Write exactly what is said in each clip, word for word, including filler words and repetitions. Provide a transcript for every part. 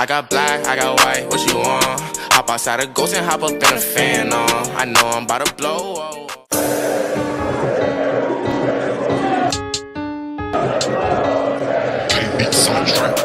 I got black, I got white, what you want? Hop outside a ghost and hop up in a fan on. I know I'm about to blow. Can't beat soundtrack.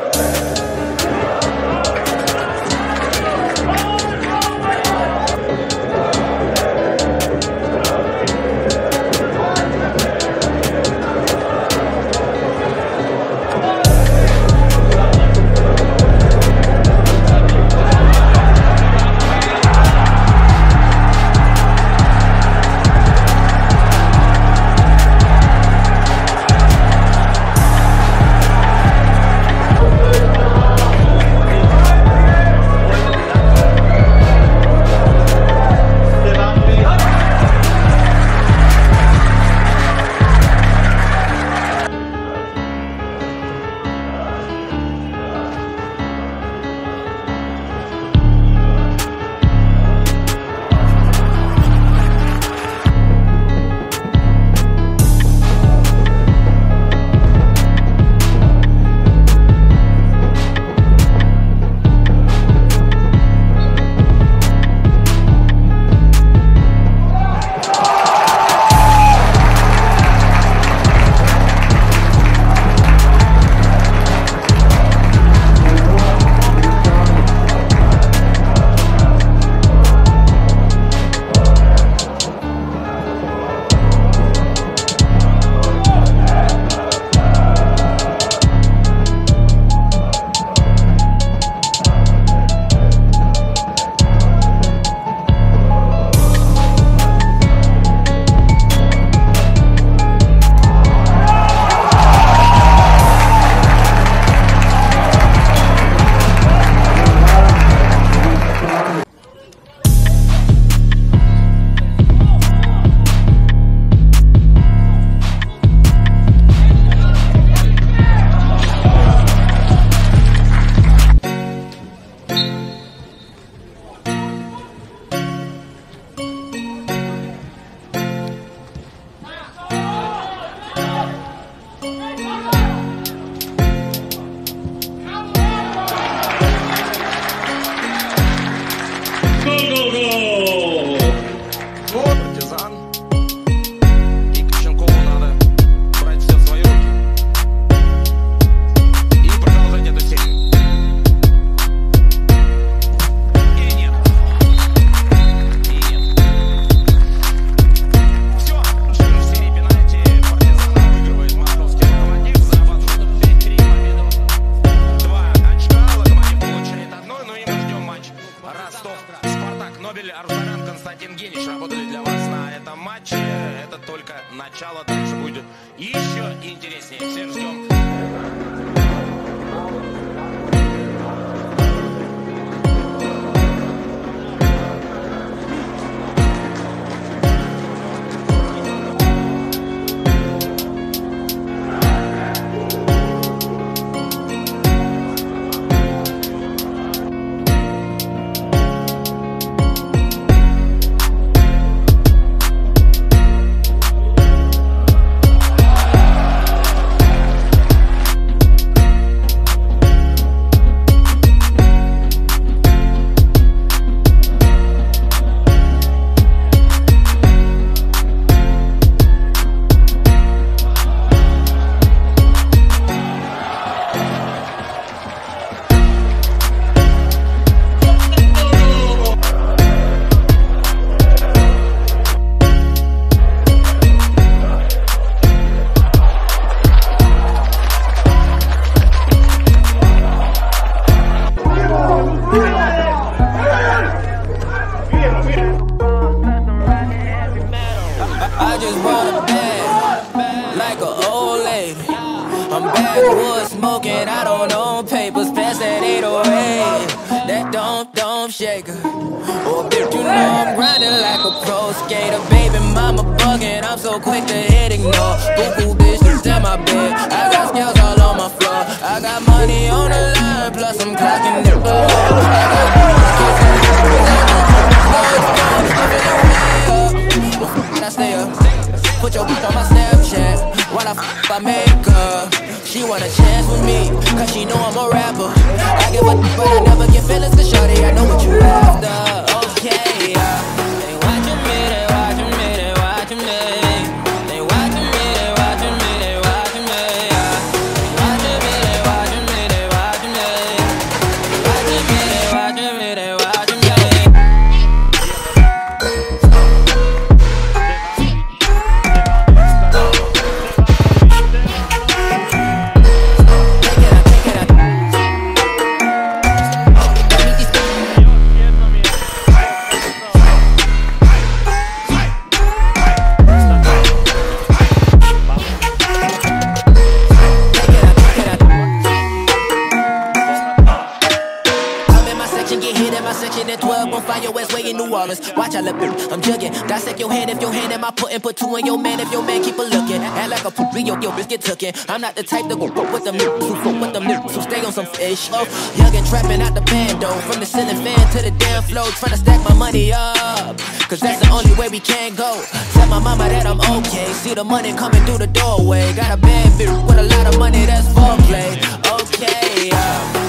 Ростов, Спартак, Нобель, Оржавян, Константин Генич работали для вас на этом матче. Это только начало, дальше будет еще интереснее. Всех ждем. Smoking, I don't own papers, pass that eight oh eight. That don't, don't shake her. Oh, bitch, you know I'm grinding like a pro skater. Baby mama bugging, I'm so quick to hit ignore. Boo-boo bitches in my bed, I got scales all on my floor. I got money on the line, plus I'm clocking the ball. I got I stay up. Put your bitch on my Snapchat while I f*** my makeup. She want a chance with me, cause she know I'm a rapper. I give a but I never get feelings for shawty. I know what you after. Okay, they watching me, they watching me, they watching me. They watching me, they watching me, they watching me. They watching me, they watching me, they watching me. They watching me, they watching me, they watching Watch, I look, I'm jugging. Dissect your hand if your hand am I putting. Put two in your man if your man keep a looking. Act like a putri, yo, your bitch get tookin'. I'm not the type to go rope with them niggas who fuck with them niggas who stay on some fish. Oh, young and trapping out the bando. From the ceiling fan to the damn floor. Tryna stack my money up, cause that's the only way we can go. Tell my mama that I'm okay. See the money coming through the doorway. Got a bad bitch with a lot of money, that's foreplay. Okay, yeah.